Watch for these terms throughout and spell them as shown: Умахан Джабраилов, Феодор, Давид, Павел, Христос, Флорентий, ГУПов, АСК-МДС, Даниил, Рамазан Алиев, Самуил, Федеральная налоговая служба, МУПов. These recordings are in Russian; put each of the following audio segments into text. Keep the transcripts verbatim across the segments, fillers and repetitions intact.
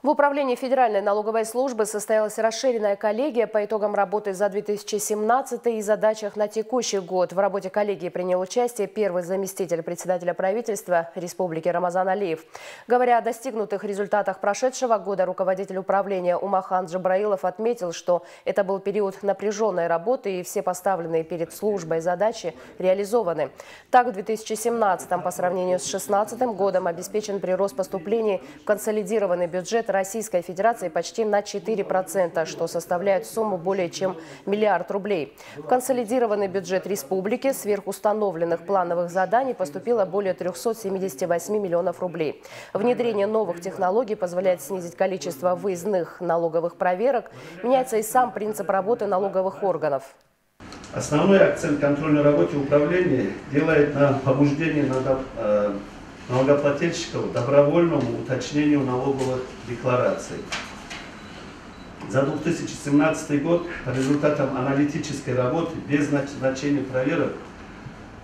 В управлении Федеральной налоговой службы состоялась расширенная коллегия по итогам работы за две тысячи семнадцатый и задачах на текущий год. В работе коллегии принял участие первый заместитель председателя правительства Республики Рамазан Алиев. Говоря о достигнутых результатах прошедшего года, руководитель управления Умахан Джабраилов отметил, что это был период напряженной работы и все поставленные перед службой задачи реализованы. Так, в две тысячи семнадцатом по сравнению с две тысячи шестнадцатым годом обеспечен прирост поступлений в консолидированный бюджет Российской Федерации почти на четыре процента, что составляет сумму более чем миллиард рублей. В консолидированный бюджет республики сверхустановленных плановых заданий поступило более трёхсот семидесяти восьми миллионов рублей. Внедрение новых технологий позволяет снизить количество выездных налоговых проверок. Меняется и сам принцип работы налоговых органов. Основной акцент контрольной работы управления делает на побуждение налогов налогоплательщиков добровольному уточнению налоговых деклараций. За две тысячи семнадцатый год по результатам аналитической работы без назначения проверок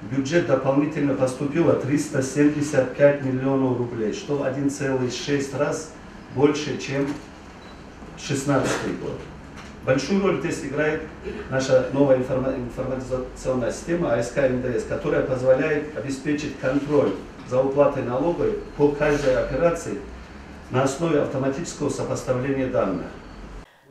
в бюджет дополнительно поступило триста семьдесят пять миллионов рублей, что в один и шесть десятых раз больше, чем две тысячи шестнадцатый год. Большую роль здесь играет наша новая информационная система А С К-М Д С, которая позволяет обеспечить контроль за уплатой налога по каждой операции на основе автоматического сопоставления данных.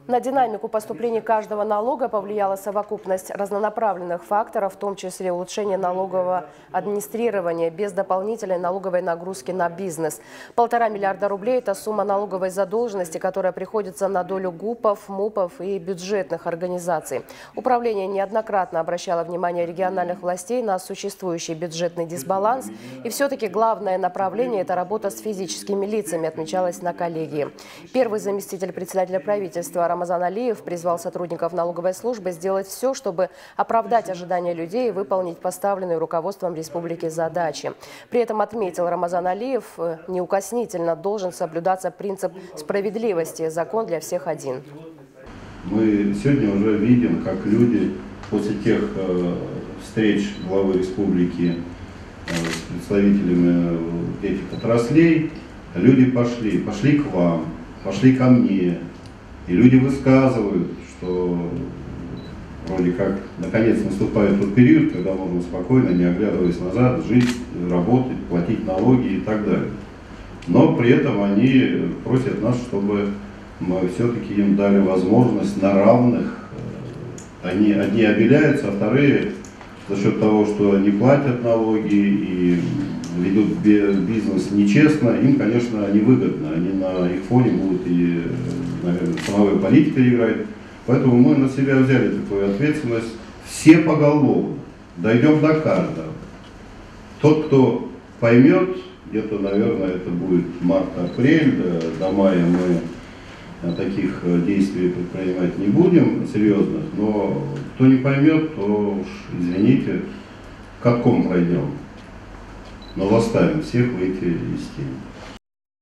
На динамику поступлений каждого налога повлияла совокупность разнонаправленных факторов, в том числе улучшение налогового администрирования без дополнительной налоговой нагрузки на бизнес. Полтора миллиарда рублей – это сумма налоговой задолженности, которая приходится на долю ГУПов, МУПов и бюджетных организаций. Управление неоднократно обращало внимание региональных властей на существующий бюджетный дисбаланс. И все-таки главное направление – это работа с физическими лицами, отмечалось на коллегии. Первый заместитель председателя правительства Рамазан Алиев призвал сотрудников налоговой службы сделать все, чтобы оправдать ожидания людей и выполнить поставленные руководством республики задачи. При этом, отметил Рамазан Алиев, неукоснительно должен соблюдаться принцип справедливости, закон для всех один. Мы сегодня уже видим, как люди после тех встреч главы республики с представителями этих отраслей, люди пошли, пошли к вам, пошли ко мне. И люди высказывают, что вроде как наконец наступает тот период, когда можно спокойно, не оглядываясь назад, жить, работать, платить налоги и так далее. Но при этом они просят нас, чтобы мы все-таки им дали возможность на равных. Они одни обеляются, а вторые за счет того, что они платят налоги и ведут бизнес нечестно, им, конечно, невыгодно. Они на их фоне будут и, наверное, ценовая политика играет. Поэтому мы на себя взяли такую ответственность. Все поголовно. Дойдем до каждого. Тот, кто поймет, где-то, наверное, это будет март-апрель, до мая мы таких действий предпринимать не будем серьезных, но кто не поймет, то уж, извините, катком пройдем. Но заставим всех выйти из тени.